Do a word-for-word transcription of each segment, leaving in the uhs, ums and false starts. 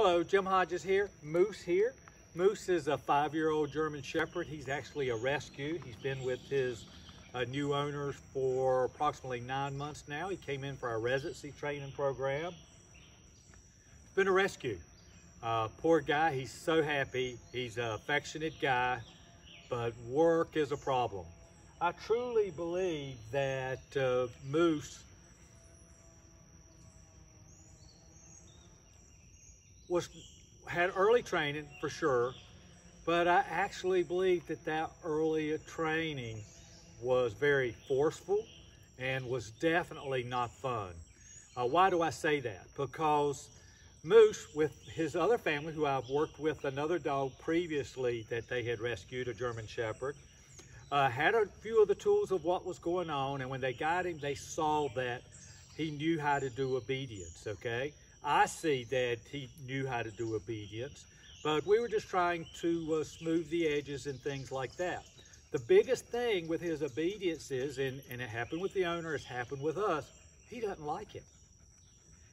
Hello, Jim Hodges here, Moose here. Moose is a five-year-old German Shepherd. He's actually a rescue. He's been with his uh, new owners for approximately nine months now. He came in for our residency training program. It's been a rescue. Uh, poor guy, he's so happy. He's an affectionate guy, but work is a problem. I truly believe that uh, Moose was had early training for sure, but I actually believe that that early training was very forceful and was definitely not fun. Uh, why do I say that? Because Moose, with his other family, who I've worked with another dog previously that they had rescued, a German Shepherd, uh, had a few of the tools of what was going on, and when they got him, they saw that he knew how to do obedience, okay? I see that he knew how to do obedience, but we were just trying to uh, smooth the edges and things like that. The biggest thing with his obedience is, and, and it happened with the owner, it's happened with us, he doesn't like it.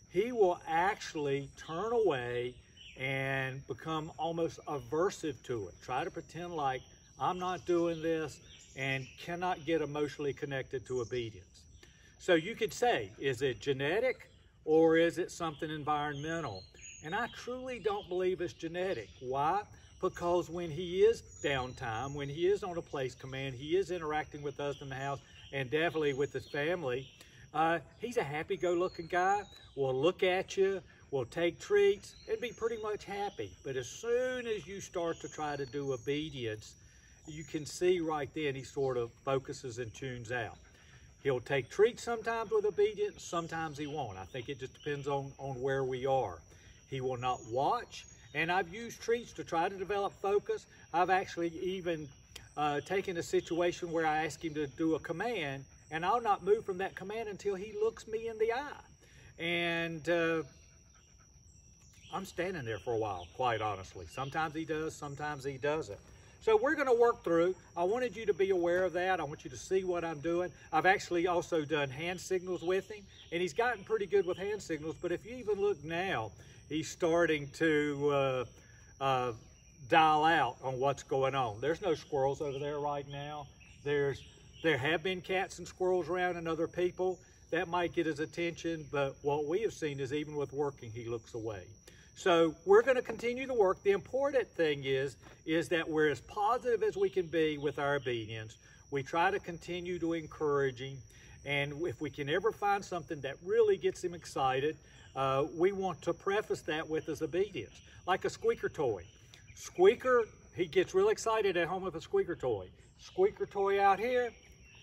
He will actually turn away and become almost aversive to it. Try to pretend like I'm not doing this and cannot get emotionally connected to obedience. So you could say, is it genetic? Or is it something environmental? And I truly don't believe it's genetic. Why? Because when he is downtime, when he is on a place command, he is interacting with us in the house and definitely with his family. Uh, he's a happy-go-looking guy, will look at you, will take treats, and be pretty much happy. But as soon as you start to try to do obedience, you can see right then he sort of focuses and tunes out. He'll take treats sometimes with obedience, sometimes he won't. I think it just depends on, on where we are. He will not watch, and I've used treats to try to develop focus. I've actually even uh, taken a situation where I ask him to do a command, and I'll not move from that command until he looks me in the eye. And uh, I'm standing there for a while, quite honestly. Sometimes he does, sometimes he doesn't. So we're going to work through. I wanted you to be aware of that. I want you to see what I'm doing. I've actually also done hand signals with him, and he's gotten pretty good with hand signals, but if you even look now, he's starting to uh, uh, dial out on what's going on. There's no squirrels over there right now. There's, there have been cats and squirrels around and other people. That might get his attention, but what we have seen is even with working, he looks away. So we're going to continue to work. The important thing is, is that we're as positive as we can be with our obedience. We try to continue to encourage him. And if we can ever find something that really gets him excited, uh, we want to preface that with his obedience. Like a squeaker toy. Squeaker, he gets real excited at home with a squeaker toy. Squeaker toy out here,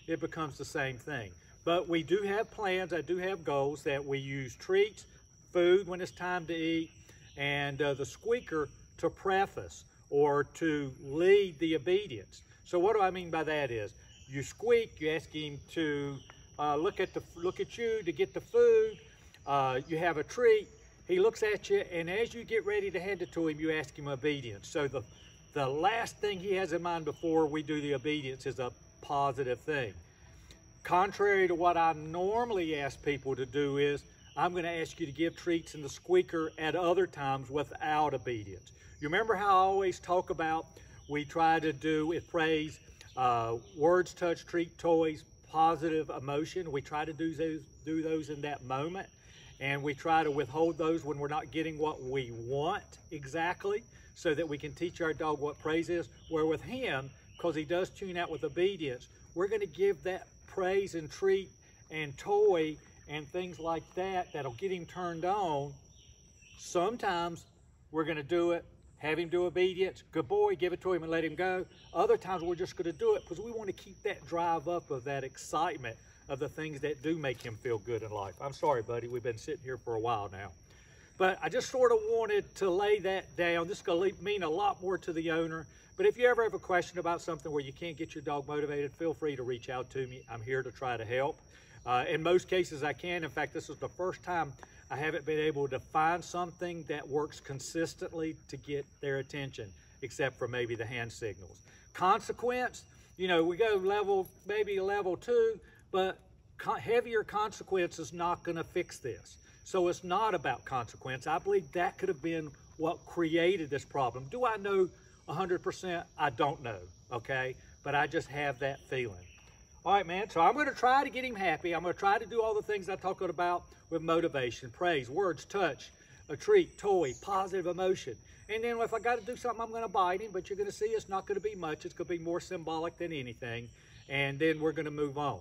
it becomes the same thing. But we do have plans, I do have goals that we use treats, food when it's time to eat, and uh, the squeaker to preface or to lead the obedience. So what do I mean by that is, you squeak, you ask him to uh, look at the look at you to get the food, uh, you have a treat, he looks at you, and as you get ready to hand it to him, you ask him obedience. So the, the last thing he has in mind before we do the obedience is a positive thing. Contrary to what I normally ask people to do is, I'm going to ask you to give treats in the squeaker at other times without obedience. You remember how I always talk about we try to do with praise, uh, words, touch, treat, toys, positive emotion. We try to do those, do those in that moment, and we try to withhold those when we're not getting what we want exactly so that we can teach our dog what praise is. Where with him, because he does tune out with obedience, we're going to give that praise and treat and toy and things like that that'll get him turned on. Sometimes we're going to do it, have him do obedience, good boy, give it to him and let him go. Other times we're just going to do it because we want to keep that drive up of that excitement of the things that do make him feel good in life. I'm sorry, buddy, we've been sitting here for a while now. But I just sort of wanted to lay that down. This is going to mean a lot more to the owner. But if you ever have a question about something where you can't get your dog motivated, feel free to reach out to me. I'm here to try to help. Uh, in most cases I can. In fact, this is the first time I haven't been able to find something that works consistently to get their attention, except for maybe the hand signals. Consequence, you know, we go level, maybe level two, but co- heavier consequence is not going to fix this. So it's not about consequence. I believe that could have been what created this problem. Do I know one hundred percent? I don't know, okay? But I just have that feeling. All right, man, so I'm going to try to get him happy. I'm going to try to do all the things I talked about with motivation, praise, words, touch, a treat, toy, positive emotion. And then if I got to do something, I'm going to bite him, but you're going to see it's not going to be much. It's going to be more symbolic than anything. And then we're going to move on.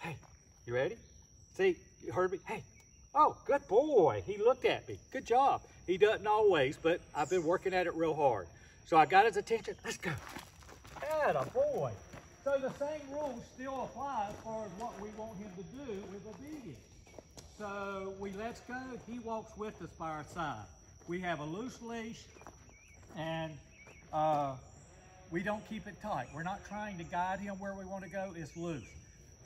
Hey, you ready? See, you heard me? Hey, oh, good boy. He looked at me. Good job. He doesn't always, but I've been working at it real hard. So I got his attention. Let's go. Atta boy. So the same rule still applies for what we want him to do with obedience. So we let's go. He walks with us by our side. We have a loose leash, and uh, we don't keep it tight. We're not trying to guide him where we want to go. It's loose.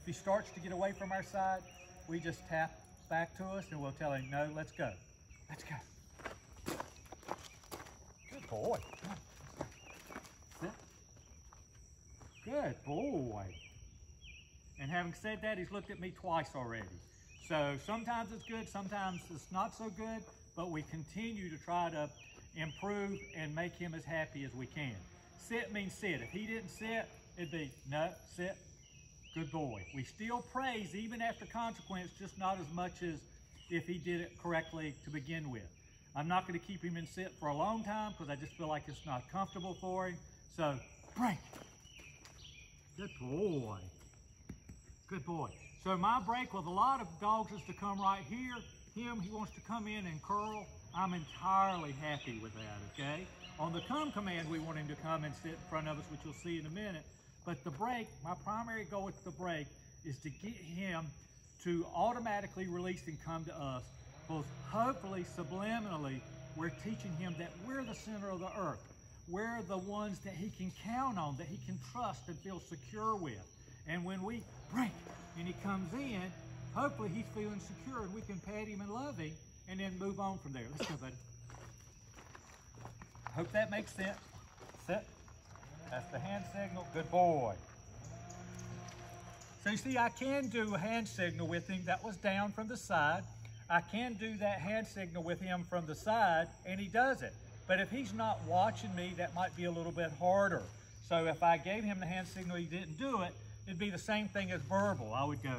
If he starts to get away from our side, we just tap back to us, and we'll tell him, no, let's go. Let's go. Good boy. Sit. Good boy. And having said that, he's looked at me twice already. So sometimes it's good, sometimes it's not so good, but we continue to try to improve and make him as happy as we can. Sit means sit. If he didn't sit, it'd be, no, sit, good boy. We still praise even after consequence, just not as much as if he did it correctly to begin with. I'm not gonna keep him in sit for a long time because I just feel like it's not comfortable for him. So, break. Good boy. Good boy. So my break with a lot of dogs is to come right here. Him, he wants to come in and curl. I'm entirely happy with that, okay? On the come command, we want him to come and sit in front of us, which you'll see in a minute. But the break, my primary goal with the break is to get him to automatically release and come to us. Both hopefully, subliminally, we're teaching him that we're the center of the earth. We're the ones that he can count on, that he can trust and feel secure with. And when we break and he comes in, hopefully he's feeling secure and we can pat him and love him and then move on from there. Let's go, buddy. I hope that makes sense. Sit. That's the hand signal. Good boy. So you see, I can do a hand signal with him. That was down from the side. I can do that hand signal with him from the side, and he does it. But if he's not watching me, that might be a little bit harder. So if I gave him the hand signal, he didn't do it, it'd be the same thing as verbal. I would go,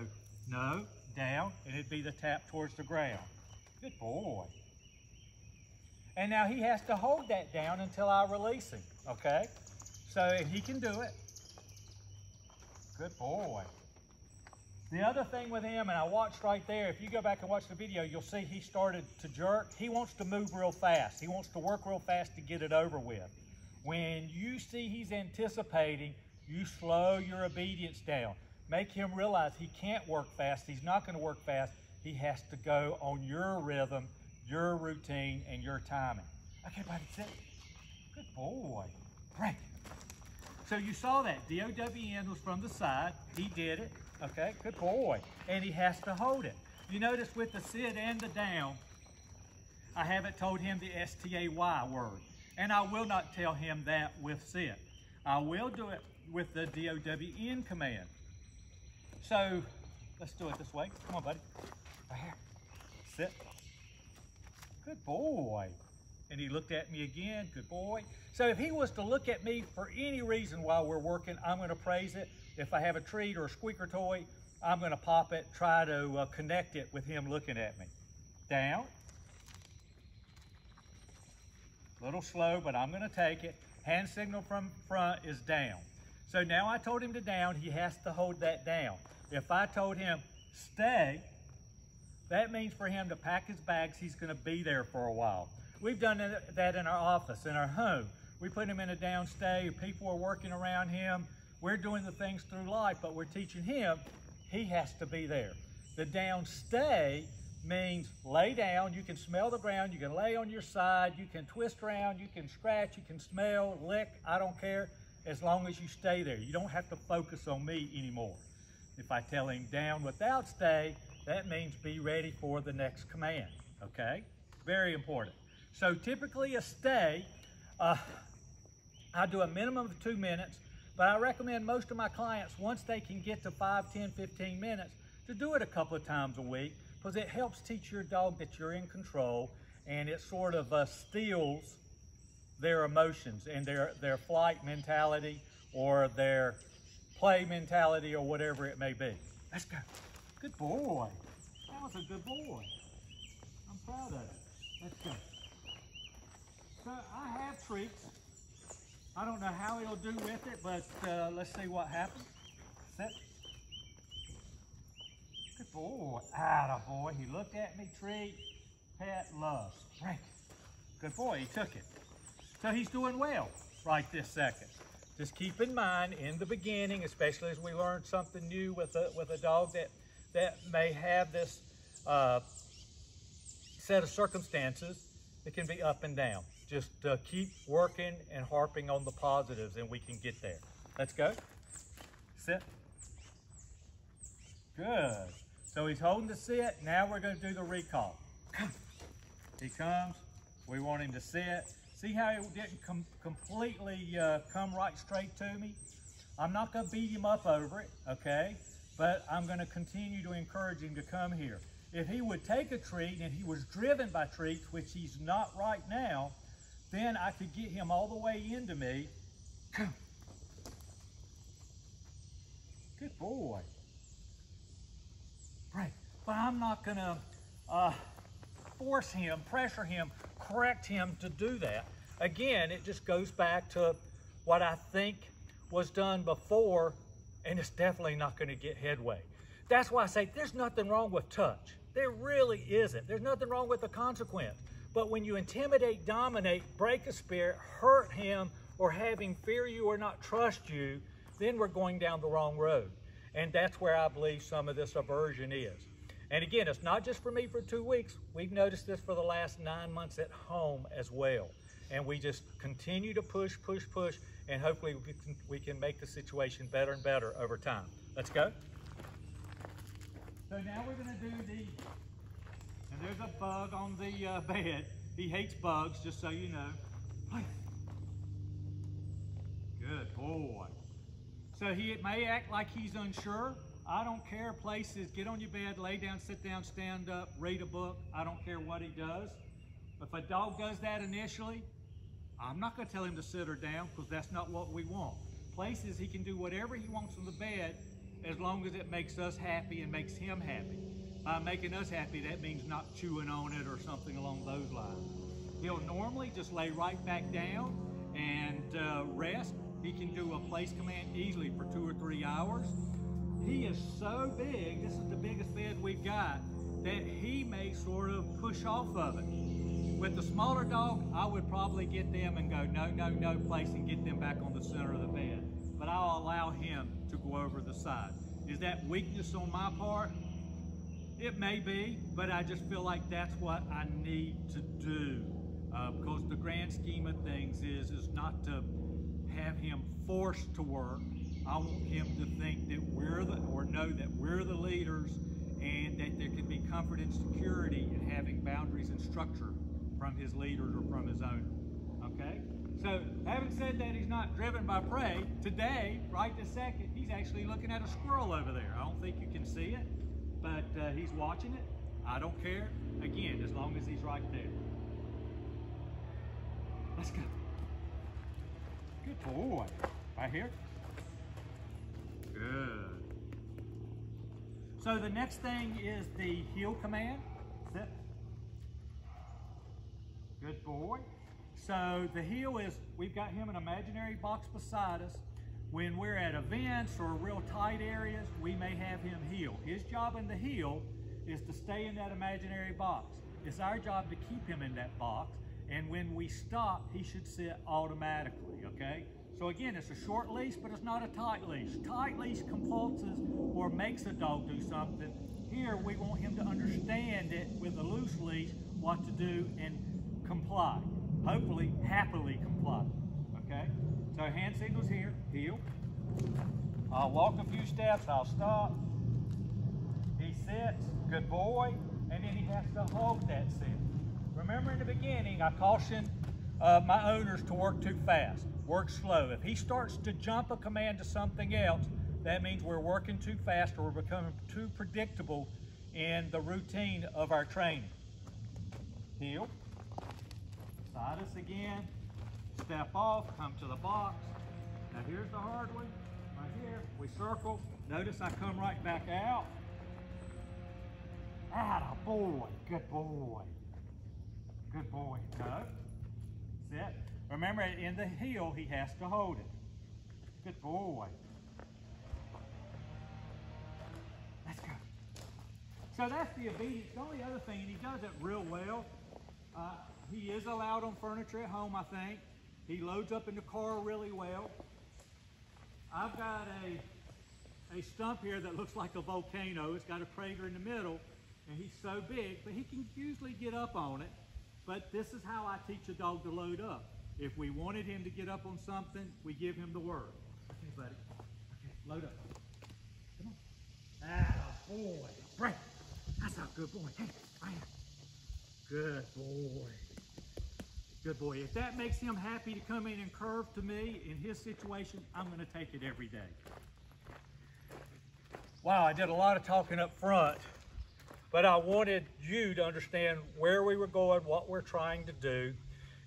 no, down, and it'd be the tap towards the ground. Good boy. And now he has to hold that down until I release him, okay? So he can do it. Good boy. The other thing with him, and I watched right there, if you go back and watch the video, you'll see he started to jerk. He wants to move real fast. He wants to work real fast to get it over with. When you see he's anticipating, you slow your obedience down. Make him realize he can't work fast. He's not going to work fast. He has to go on your rhythm, your routine, and your timing. Okay, buddy, sit. Good boy. Break. So you saw that. D O W N was from the side. He did it. Okay, good boy. And he has to hold it. You notice with the sit and the down, I haven't told him the S T A Y word. And I will not tell him that with sit. I will do it with the D O W N command. So let's do it this way. Come on, buddy. Right here. Sit. Good boy. And he looked at me again. Good boy. So if he was to look at me for any reason while we're working, I'm going to praise it. If I have a treat or a squeaker toy, I'm going to pop it, try to uh, connect it with him looking at me. Down. A little slow, but I'm going to take it. Hand signal from front is down. So now I told him to down, he has to hold that down. If I told him stay, that means for him to pack his bags, he's gonna be there for a while. We've done that in our office, in our home. We put him in a down stay, people are working around him. We're doing the things through life, but we're teaching him, he has to be there. The down stay means lay down, you can smell the ground, you can lay on your side, you can twist around, you can scratch, you can smell, lick, I don't care. As long as you stay there. You don't have to focus on me anymore. If I tell him down without stay, that means be ready for the next command, okay? Very important. So typically a stay, uh, I do a minimum of two minutes, but I recommend most of my clients, once they can get to five, ten, fifteen minutes, to do it a couple of times a week because it helps teach your dog that you're in control, and it sort of uh, steals their emotions and their, their flight mentality or their play mentality or whatever it may be. Let's go. Good boy. That was a good boy. I'm proud of you. Let's go. So I have treats. I don't know how he'll do with it, but uh, let's see what happens. Set. Good boy. Atta boy. He looked at me. Treat. Pet. Love. Break it. Good boy. He took it. So he's doing well right this second. Just keep in mind in the beginning, especially as we learn something new with a, with a dog that, that may have this uh, set of circumstances, it can be up and down. Just uh, keep working and harping on the positives and we can get there. Let's go. Sit. Good. So he's holding the sit. Now we're going to do the recall. He comes. We want him to sit. See how it didn't com completely uh, come right straight to me? I'm not going to beat him up over it, okay? But I'm going to continue to encourage him to come here. If he would take a treat and he was driven by treats, which he's not right now, then I could get him all the way into me. Good boy. Right. But I'm not going to uh, force him, pressure him, correct him to do that. Again, it just goes back to what I think was done before, and it's definitely not going to get headway. That's why I say there's nothing wrong with touch. There really isn't. There's nothing wrong with the consequence. But when you intimidate, dominate, break a spirit, hurt him, or have him fear you or not trust you, then we're going down the wrong road. And that's where I believe some of this aversion is. And again, it's not just for me for two weeks. We've noticed this for the last nine months at home as well. And we just continue to push, push, push, and hopefully we can, we can make the situation better and better over time. Let's go. So now we're gonna do the, and there's a bug on the uh, bed. He hates bugs, just so you know. Good boy. So he it may act like he's unsure. I don't care places, get on your bed, lay down, sit down, stand up, read a book. I don't care what he does. If a dog does that initially, I'm not gonna tell him to sit or down because that's not what we want. Places he can do whatever he wants on the bed as long as it makes us happy and makes him happy. By making us happy, that means not chewing on it or something along those lines. He'll normally just lay right back down and uh, rest. He can do a place command easily for two or three hours. He is so big, this is the biggest bed we've got, that he may sort of push off of it. With the smaller dog, I would probably get them and go no, no, no place and get them back on the center of the bed. But I'll allow him to go over the side. Is that weakness on my part? It may be, but I just feel like that's what I need to do. Uh, because the grand scheme of things is, is not to have him forced to work. I want him to think that we're the, or know that we're the leaders and that there can be comfort and security in having boundaries and structure from his leaders or from his owner, okay? So having said that, he's not driven by prey. Today, right this second, he's actually looking at a squirrel over there. I don't think you can see it, but uh, he's watching it. I don't care, again, as long as he's right there. Let's go. Good boy. Right here. Good. So the next thing is the heel command. Sit. Good boy. So the heel is, we've got him in an imaginary box beside us. When we're at events or real tight areas, we may have him heel. His job in the heel is to stay in that imaginary box. It's our job to keep him in that box. And when we stop, he should sit automatically, okay? So again, it's a short leash, but it's not a tight leash. Tight leash compulses or makes a dog do something. Here, we want him to understand it with a loose leash, what to do and comply. Hopefully, happily comply, okay? So hand signals here, heel. I'll walk a few steps, I'll stop. He sits, good boy, and then he has to hold that sit. Remember in the beginning, I cautioned uh, my owners to work too fast. Work slow. If he starts to jump a command to something else, that means we're working too fast or we're becoming too predictable in the routine of our training. Heel, side us again, step off, come to the box. Now here's the hard one, right here. We circle, notice I come right back out. Atta boy, good boy. Good boy, no, sit. Remember, in the heel, he has to hold it. Good boy. Let's go. So that's the obedience. The only other thing, and he does it real well. Uh, he is allowed on furniture at home, I think. He loads up in the car really well. I've got a, a stump here that looks like a volcano. It's got a crater in the middle, and he's so big, but he can usually get up on it. But this is how I teach a dog to load up. If we wanted him to get up on something, we give him the word. Okay, buddy. Okay, load up. Come on. Ah, boy. Break. That's a good boy. Hey, right here. Good boy. Good boy. If that makes him happy to come in and curve to me in his situation, I'm going to take it every day. Wow, I did a lot of talking up front. But I wanted you to understand where we were going, what we're trying to do.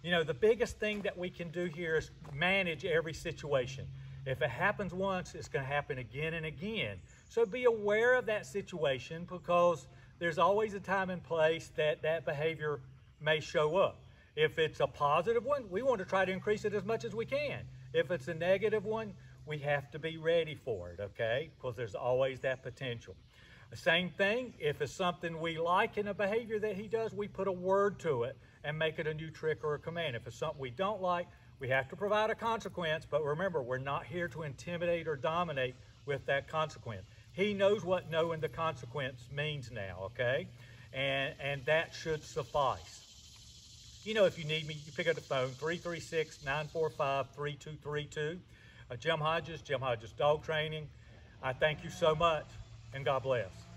You know, the biggest thing that we can do here is manage every situation. If it happens once, it's going to happen again and again. So be aware of that situation, because there's always a time and place that that behavior may show up. If it's a positive one, we want to try to increase it as much as we can. If it's a negative one, we have to be ready for it, okay? Because there's always that potential. The same thing, if it's something we like in a behavior that he does, we put a word to it and make it a new trick or a command. If it's something we don't like, we have to provide a consequence, but remember, we're not here to intimidate or dominate with that consequence. He knows what knowing the consequence means now, okay? And, and that should suffice. You know, if you need me, you pick up the phone, three three six, nine four five, three two three two. Uh, Jim Hodges, Jim Hodges Dog Training. I thank you so much. And God bless.